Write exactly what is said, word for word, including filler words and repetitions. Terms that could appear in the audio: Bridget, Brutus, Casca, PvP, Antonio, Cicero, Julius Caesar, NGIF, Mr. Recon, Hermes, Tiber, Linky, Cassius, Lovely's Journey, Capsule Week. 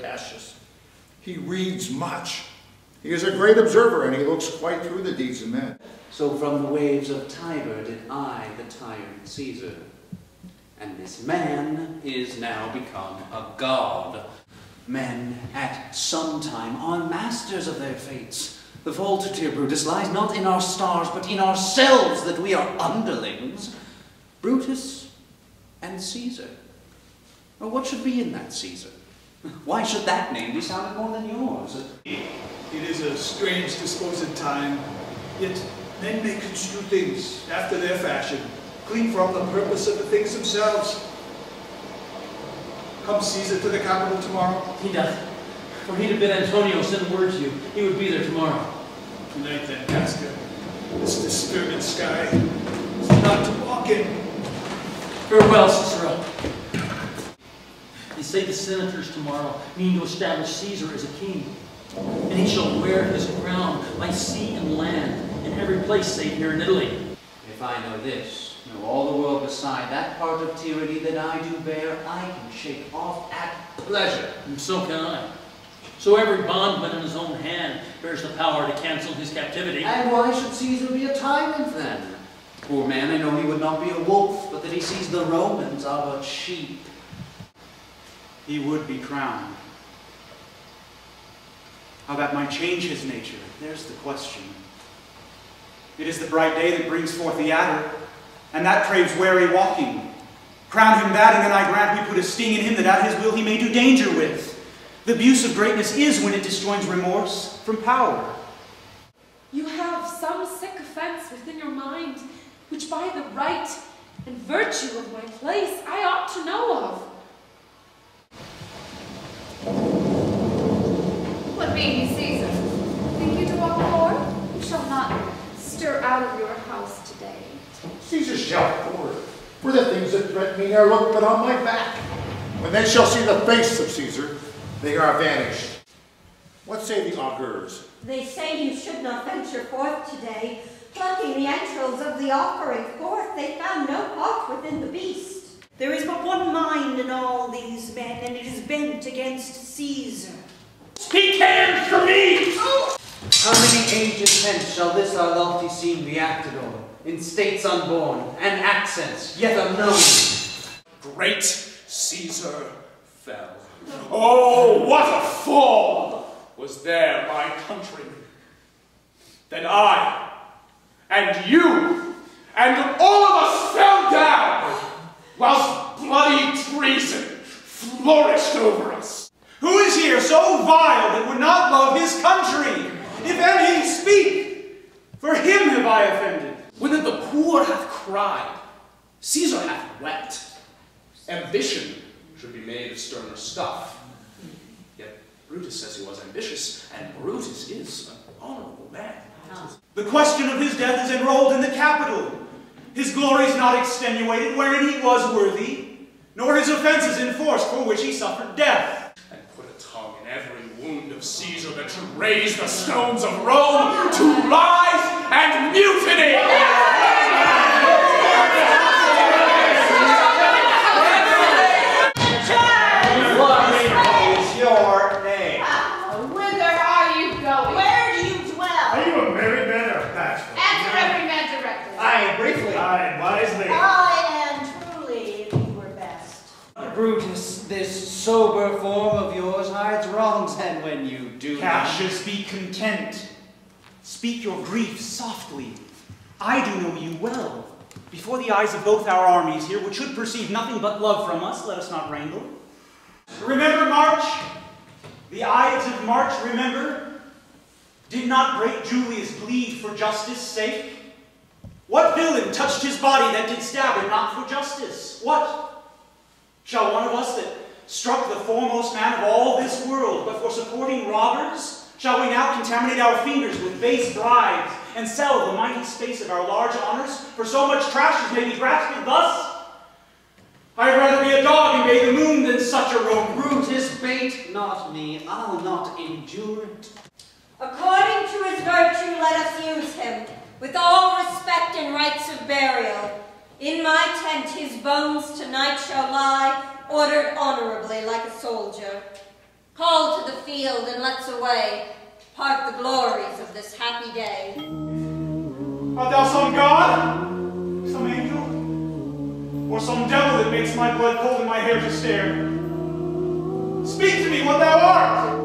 Cassius. He reads much. He is a great observer, and he looks quite through the deeds of men. So from the waves of Tiber did I the tyrant Caesar, and this man is now become a god. Men at some time are masters of their fates. The fault, dear Brutus, lies not in our stars, but in ourselves, that we are underlings. Brutus and Caesar. Or what should be in that Caesar? Why should that name be sounded more than yours? It is a strange discourse in time, yet men may construe things after their fashion, clean from the purpose of the things themselves. Come Caesar to the capital tomorrow? He doth. For he'd have bid Antonio send word to you. He would be there tomorrow. Tonight then, Casca. This disturbed sky is not to walk in. Farewell, Cicero. They say the senators tomorrow mean to establish Caesar as a king, and he shall wear his crown by sea and land in every place save here in Italy. If I know this, know all the world beside, that part of tyranny that I do bear, I can shake off at pleasure. And so can I. So every bondman in his own hand bears the power to cancel his captivity. And why should Caesar be a tyrant then? Poor man, I know he would not be a wolf, but that he sees the Romans are but sheep. He would be crowned. How that might change his nature, there's the question. It is the bright day that brings forth the adder, and that craves wary walking. Crown him that, and then I grant we put a sting in him, that at his will he may do danger with. The abuse of greatness is when it disjoins remorse from power. You have some sick offense within your mind, which by the right and virtue of my place I ought to know of. What mean ye, Caesar? Think you to walk forth? You shall not stir out of your house today. Caesar shall forth, for the things that threaten me are looked but on my back. When they shall see the face of Caesar, they are vanished. What say the augurs? They say you should not venture forth today. Plucking the entrails of the offering forth, they found no part within the beast. There is but one mind in all these men, and it is bent against Caesar. Speak hands for me! Oh. How many ages hence shall this our lofty scene be acted on, in states unborn, and accents yet unknown? Great Caesar fell. Oh, what a fall was there, my countrymen! Then I, and you, and all of us fell down! Whilst bloody treason flourished over us. Who is here so vile that would not love his country? If any, speak, for him have I offended. Whether the poor hath cried, Caesar hath wept. Ambition should be made of sterner stuff. Yet Brutus says he was ambitious, and Brutus is an honorable man. The question of his death is enrolled in the Capitol. His glory is not extenuated wherein he was worthy, nor his offenses enforced for which he suffered death. And put a tongue in every wound of Caesar that should raise the stones of Rome to rise and mutiny! What is your name? Uh, whither are you going? Where do you dwell? Are you a married man or a bachelor? Answer every man directly. I briefly. Aye, wisely. Aye, and truly you were best. Brutus, this sober form of yours hides wrongs, and when you do Cassius, be content. Speak your grief softly. I do know you well. Before the eyes of both our armies here, which should perceive nothing but love from us, let us not wrangle. Remember March, the Ides of March, remember? Did not great Julius bleed for justice' sake? What villain touched his body that did stab him not for justice? What? Shall one of us that struck the foremost man of all this world, but for supporting robbers, Shall we now contaminate our fingers with base bribes and sell the mighty space of our large honors for so much trash as may be grasped thus? I'd rather be a dog and bathe the moon than such a rogue. Brutus, bait not me. I'll not endure it. According to his virtue, let us use him with all respect and rites of burial. In my tent his bones tonight shall lie, ordered honorably like a soldier. Call to the field and let's away part the glories of this happy day. Art thou some god, some angel, or some devil that makes my blood cold and my hair to stare? Speak to me what thou art!